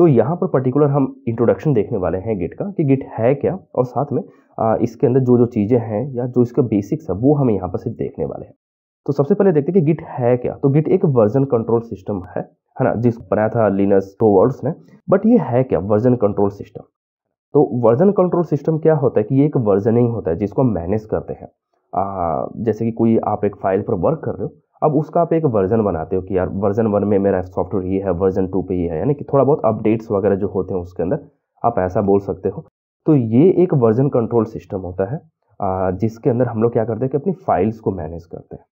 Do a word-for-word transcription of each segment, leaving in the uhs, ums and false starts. तो यहाँ पर पर्टिकुलर हम इंट्रोडक्शन देखने वाले हैं गिट का कि गिट है क्या, और साथ में इसके अंदर जो जो चीज़ें हैं या जो इसका बेसिक्स है वो हम यहाँ पर सिर्फ देखने वाले हैं। तो सबसे पहले देखते हैं कि गिट है क्या। तो गिट एक वर्जन कंट्रोल सिस्टम है है ना, जिसको बनाया था लिनस टोवर्ड्स ने। बट ये है क्या वर्जन कंट्रोल सिस्टम? तो वर्जन कंट्रोल सिस्टम क्या होता है कि ये एक वर्जनिंग होता है जिसको हम मैनेज करते हैं। आ, जैसे कि कोई आप एक फाइल पर वर्क कर रहे हो, अब उसका आप एक वर्जन बनाते हो कि यार वर्जन वन में मेरा सॉफ्टवेयर ये है, वर्जन टू पे ये है, यानी कि थोड़ा बहुत अपडेट्स वगैरह जो होते हैं उसके अंदर आप ऐसा बोल सकते हो। तो ये एक वर्जन कंट्रोल सिस्टम होता है जिसके अंदर हम लोग क्या करते हैं कि अपनी फाइल्स को मैनेज करते हैं।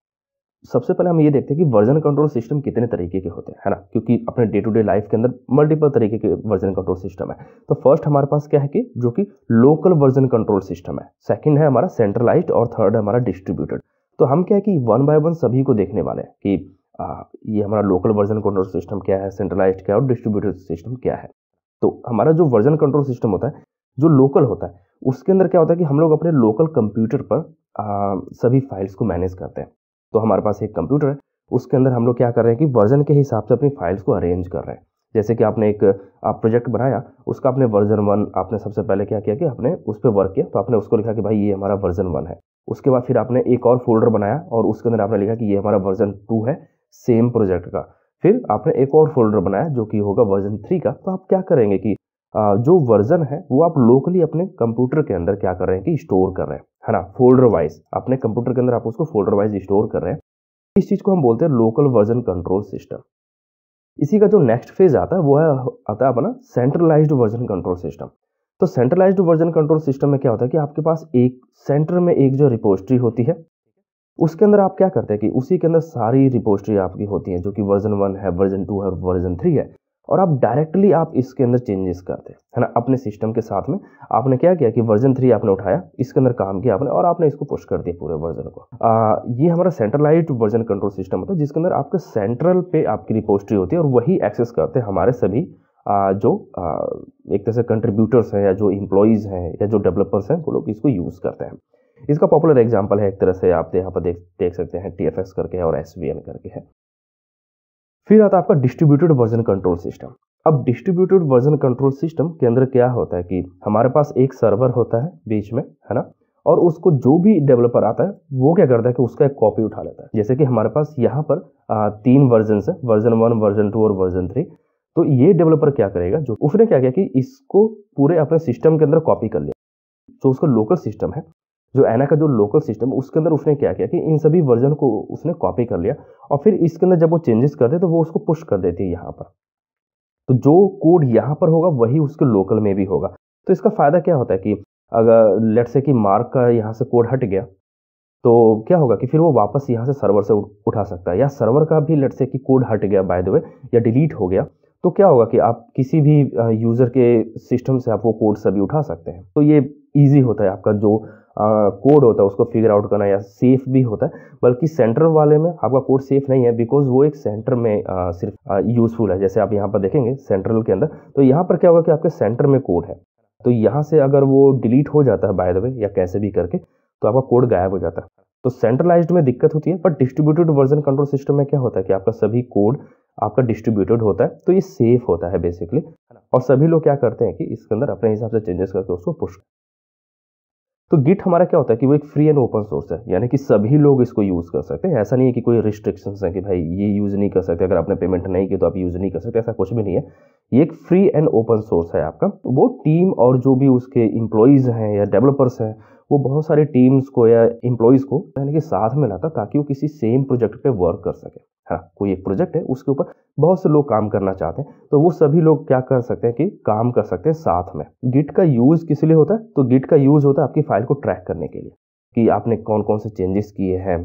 सबसे पहले हम ये देखते हैं कि वर्जन कंट्रोल सिस्टम कितने तरीके के होते हैं, है ना, क्योंकि अपने डे टू डे लाइफ के अंदर मल्टीपल तरीके के वर्जन कंट्रोल सिस्टम है। तो फर्स्ट हमारे पास क्या है कि जो कि लोकल वर्जन कंट्रोल सिस्टम है, सेकंड है हमारा सेंट्रलाइज्ड और थर्ड है हमारा डिस्ट्रीब्यूटेड। तो हम क्या है कि वन बाय वन सभी को देखने वाले हैं कि आ, ये हमारा लोकल वर्जन कंट्रोल सिस्टम क्या है, सेंट्रलाइज्ड क्या है और डिस्ट्रीब्यूटेड सिस्टम क्या है। तो हमारा जो वर्जन कंट्रोल सिस्टम होता है जो लोकल होता है उसके अंदर क्या होता है कि हम लोग अपने लोकल कंप्यूटर पर सभी फाइल्स को मैनेज करते हैं। तो हमारे पास एक कंप्यूटर है, उसके अंदर हम लोग क्या कर रहे हैं कि वर्जन के हिसाब से अपनी फाइल्स को अरेंज कर रहे हैं। जैसे कि आपने एक आप प्रोजेक्ट बनाया, उसका आपने वर्जन वन, आपने सबसे पहले क्या किया कि आपने उस पर वर्क किया, तो आपने उसको लिखा कि भाई ये हमारा वर्जन वन है। उसके बाद फिर आपने एक और फोल्डर बनाया और उसके अंदर आपने लिखा कि ये हमारा वर्जन टू है सेम प्रोजेक्ट का। फिर आपने एक और फोल्डर बनाया जो कि होगा वर्जन थ्री का। तो आप क्या करेंगे कि जो वर्जन है वो आप लोकली अपने कंप्यूटर के अंदर क्या कर रहे हैं कि स्टोर कर रहे हैं, है ना, फोल्डर वाइज अपने कंप्यूटर के अंदर आप उसको फोल्डर वाइज स्टोर कर रहे हैं। इस चीज़ को हम बोलते हैं लोकल वर्जन कंट्रोल सिस्टम। इसी का जो नेक्स्ट फेज आता है वो है आता है अपना सेंट्रलाइज्ड वर्जन कंट्रोल सिस्टम। तो सेंट्रलाइज्ड वर्जन कंट्रोल सिस्टम में क्या होता है कि आपके पास एक सेंटर में एक जो रिपोजिटरी होती है उसके अंदर आप क्या करते हैं कि उसी के अंदर सारी रिपोजिटरी आपकी होती है जो कि वर्जन वन है, वर्जन टू है और वर्जन थ्री है, और आप डायरेक्टली आप इसके अंदर चेंजेस करते हैं, है ना, अपने सिस्टम के साथ में। आपने क्या किया कि वर्जन थ्री आपने उठाया, इसके अंदर काम किया आपने और आपने इसको पुश कर दिया पूरे वर्जन को। आ, ये हमारा सेंट्रलाइज्ड वर्जन कंट्रोल सिस्टम होता है जिसके अंदर आपके सेंट्रल पे आपकी रिपोजिटरी होती है और वही एक्सेस करते हैं हमारे सभी आ, जो आ, एक तरह से कंट्रीब्यूटर्स हैं या जो इम्प्लॉयज़ हैं या जो डेवलपर्स हैं वो लोग इसको यूज़ करते हैं। इसका पॉपुलर एग्जाम्पल है एक तरह से आप यहाँ पर देख देख सकते हैं, टी एफ एस करके है और एस वी एन करके है। फिर आता है आपका डिस्ट्रीब्यूटेड वर्जन कंट्रोल सिस्टम। अब डिस्ट्रीब्यूटेड वर्जन कंट्रोल सिस्टम के अंदर क्या होता है कि हमारे पास एक सर्वर होता है बीच में, है ना, और उसको जो भी डेवलपर आता है वो क्या करता है कि उसका एक कॉपी उठा लेता है। जैसे कि हमारे पास यहाँ पर आ, तीन वर्जन है, वर्जन वन, वर्जन टू और वर्जन थ्री। तो ये डेवलपर क्या करेगा, जो उसने क्या किया कि इसको पूरे अपने सिस्टम के अंदर कॉपी कर लिया। तो उसका लोकल सिस्टम है जो एना का जो लोकल सिस्टम उसके अंदर उसने क्या किया कि इन सभी वर्जन को उसने कॉपी कर लिया और फिर इसके अंदर जब वो चेंजेस करते तो वो उसको पुश कर देती है यहाँ पर। तो जो कोड यहाँ पर होगा वही उसके लोकल में भी होगा। तो इसका फ़ायदा क्या होता है कि अगर लेट्स से कि मार्क का यहाँ से कोड हट गया तो क्या होगा कि फिर वो वापस यहाँ से सर्वर से उठा सकता है, या सर्वर का भी लेट्स से कि कोड हट गया बाय द वे या डिलीट हो गया तो क्या होगा कि आप किसी भी यूज़र के सिस्टम से आप वो कोड सभी उठा सकते हैं। तो ये ईजी होता है, आपका जो कोड uh, होता है उसको फिगर आउट करना, या सेफ भी होता है। बल्कि सेंटर वाले में आपका कोड सेफ नहीं है बिकॉज वो एक सेंटर में uh, सिर्फ यूज़फुल uh, है। जैसे आप यहाँ पर देखेंगे सेंट्रल के अंदर, तो यहाँ पर क्या होगा कि आपके सेंटर में कोड है, तो यहाँ से अगर वो डिलीट हो जाता है बाय द वे या कैसे भी करके तो आपका कोड गायब हो जाता है। तो सेंट्रलाइज्ड में दिक्कत होती है, but distributed version control system में क्या होता है कि आपका सभी कोड आपका डिस्ट्रीब्यूटेड होता है, तो ये सेफ होता है बेसिकली, और सभी लोग क्या करते हैं कि इसके अंदर अपने हिसाब से चेंजेस करके उसको पुश। तो गिट हमारा क्या होता है कि वो एक फ्री एंड ओपन सोर्स है, यानी कि सभी लोग इसको यूज़ कर सकते हैं। ऐसा नहीं है कि कोई रिस्ट्रिक्शंस हैं कि भाई ये यूज़ नहीं कर सकते, अगर आपने पेमेंट नहीं की तो आप यूज़ नहीं कर सकते, ऐसा कुछ भी नहीं है। ये एक फ्री एंड ओपन सोर्स है आपका। वो टीम और जो भी उसके इम्प्लॉयज़ हैं या डेवलपर्स हैं वो बहुत सारे टीम्स को या इम्प्लॉयज़ को यानी कि साथ में लाता ताकि वो किसी सेम प्रोजेक्ट पर वर्क कर सके। हाँ, कोई एक प्रोजेक्ट है उसके ऊपर बहुत से लोग काम करना चाहते हैं तो वो सभी लोग क्या कर सकते हैं कि काम कर सकते हैं साथ में। गिट का यूज़ किस लिए होता है? तो गिट का यूज़ होता है आपकी फ़ाइल को ट्रैक करने के लिए कि आपने कौन कौन से चेंजेस किए हैं,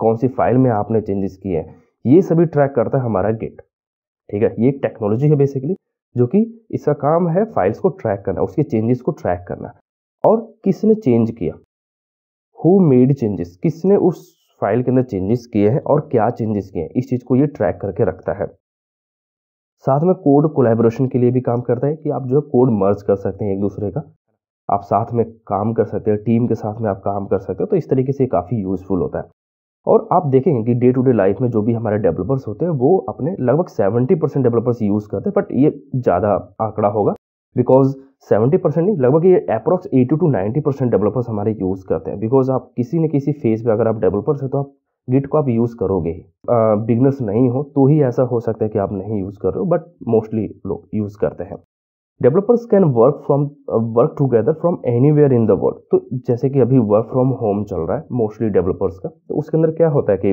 कौन सी फाइल में आपने चेंजेस किए हैं, ये सभी ट्रैक करता है हमारा गिट। ठीक है, ये एक टेक्नोलॉजी है बेसिकली जो कि इसका काम है फाइल्स को ट्रैक करना, उसके चेंजेस को ट्रैक करना और किसने चेंज किया, हु मेड चेंजेस, किसने उस फाइल के अंदर चेंजेस किए हैं और क्या चेंजेस किए हैं, इस चीज़ को ये ट्रैक करके रखता है। साथ में कोड कोलैबोरेशन के लिए भी काम करता है कि आप जो है कोड मर्ज कर सकते हैं एक दूसरे का, आप साथ में काम कर सकते हैं, टीम के साथ में आप काम कर सकते हो। तो इस तरीके से काफ़ी यूज़फुल होता है। और आप देखेंगे कि डे टू डे लाइफ में जो भी हमारे डेवलपर्स होते हैं वो अपने लगभग सत्तर परसेंट डेवलपर्स यूज़ करते हैं, बट ये ज़्यादा आंकड़ा होगा बिकॉज सत्तर परसेंट नहीं, लगभग ये अप्रॉक्स अस्सी टू नब्बे परसेंट डेवलपर्स हमारे यूज़ करते हैं। बिकॉज आप किसी न किसी फेज़ पे अगर आप डेवलपर्स हैं तो आप गिट को आप यूज़ करोगे ही, बिगनर्स नहीं हो तो ही ऐसा हो सकता है कि आप नहीं यूज़ कर रहे हो, बट मोस्टली लोग यूज़ करते हैं। Developers can work from work together from anywhere in the world. तो जैसे कि अभी वर्क फ्रॉम होम चल रहा है मोस्टली डेवलपर्स का, तो उसके अंदर क्या होता है कि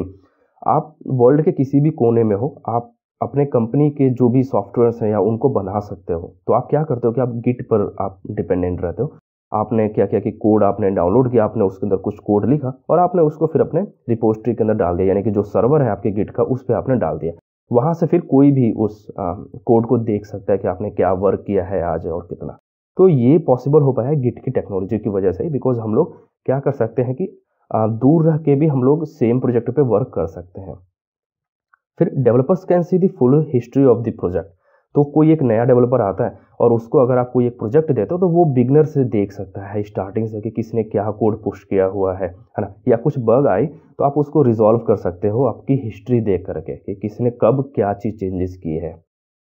आप वर्ल्ड के किसी भी कोने में हो, आप अपने कंपनी के जो भी सॉफ्टवेयर्स हैं या उनको बना सकते हो। तो आप क्या करते हो कि आप गिट पर आप डिपेंडेंट रहते हो। आपने क्या किया कि कोड आपने डाउनलोड किया, आपने उसके अंदर कुछ कोड लिखा और आपने उसको फिर अपने रिपोजिटरी के अंदर डाल दिया, यानी कि जो सर्वर है आपके गिट का उस पर आपने डाल दिया। वहाँ से फिर कोई भी उस कोड को देख सकता है कि आपने क्या वर्क किया है आज और कितना। तो ये पॉसिबल हो पाया गिट की टेक्नोलॉजी की वजह से, बिकॉज हम लोग क्या कर सकते हैं कि आ, दूर रह के भी हम लोग सेम प्रोजेक्ट पे वर्क कर सकते हैं। फिर developers can see the full history of the project. तो कोई एक नया डेवलपर आता है और उसको अगर आप कोई एक प्रोजेक्ट देते हो तो वो बिगनर से देख सकता है स्टार्टिंग से कि किसने क्या कोड पुश किया हुआ है है ना, या कुछ बग आई तो आप उसको रिजॉल्व कर सकते हो आपकी हिस्ट्री देख करके कि किसने कब क्या चीज़ चेंजेस की है।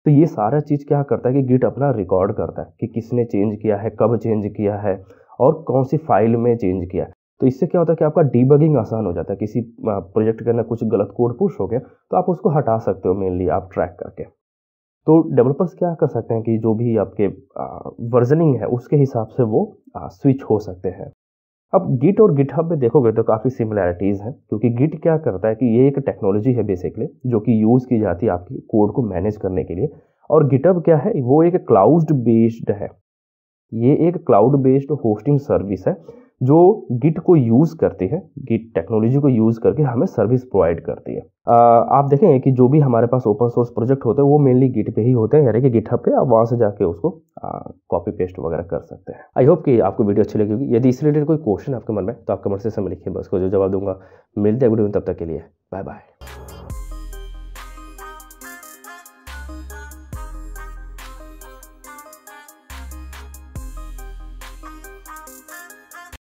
तो ये सारा चीज़ क्या करता है कि गिट अपना रिकॉर्ड करता है कि किसने चेंज किया है, कब चेंज किया है और कौन सी फाइल में चेंज किया है। तो इससे क्या होता है कि आपका डीबगिंग आसान हो जाता है। किसी प्रोजेक्ट के अंदर कुछ गलत कोड पुश हो गया तो आप उसको हटा सकते हो मेनली आप ट्रैक करके। तो डेवलपर्स क्या कर सकते हैं कि जो भी आपके वर्जनिंग है उसके हिसाब से वो स्विच हो सकते हैं। अब गिट और गिटहब में देखोगे तो काफ़ी सिमिलैरिटीज़ हैं, क्योंकि गिट क्या करता है कि ये एक टेक्नोलॉजी है बेसिकली जो कि यूज़ की जाती है आपकी कोड को मैनेज करने के लिए, और गिटहब क्या है वो एक क्लाउड बेस्ड है। ये एक क्लाउड बेस्ड होस्टिंग सर्विस है जो गिट को यूज़ करती है, गिट टेक्नोलॉजी को यूज़ करके हमें सर्विस प्रोवाइड करती है। आ, आप देखेंगे कि जो भी हमारे पास ओपन सोर्स प्रोजेक्ट होते हैं वो मेनली गिट पे ही होते हैं, यानी कि गिटहब पे आप वहाँ से जाके उसको कॉपी पेस्ट वगैरह कर सकते हैं। आई होप कि आपको वीडियो अच्छी लगी। यदि इस रिलेटेड कोई क्वेश्चन आपके मन में तो आप कमेंट सेक्शन में लिखिए, बस को जो जवाब दूंगा। मिलते हैं वीडियो में, तब तक के लिए बाय बाय।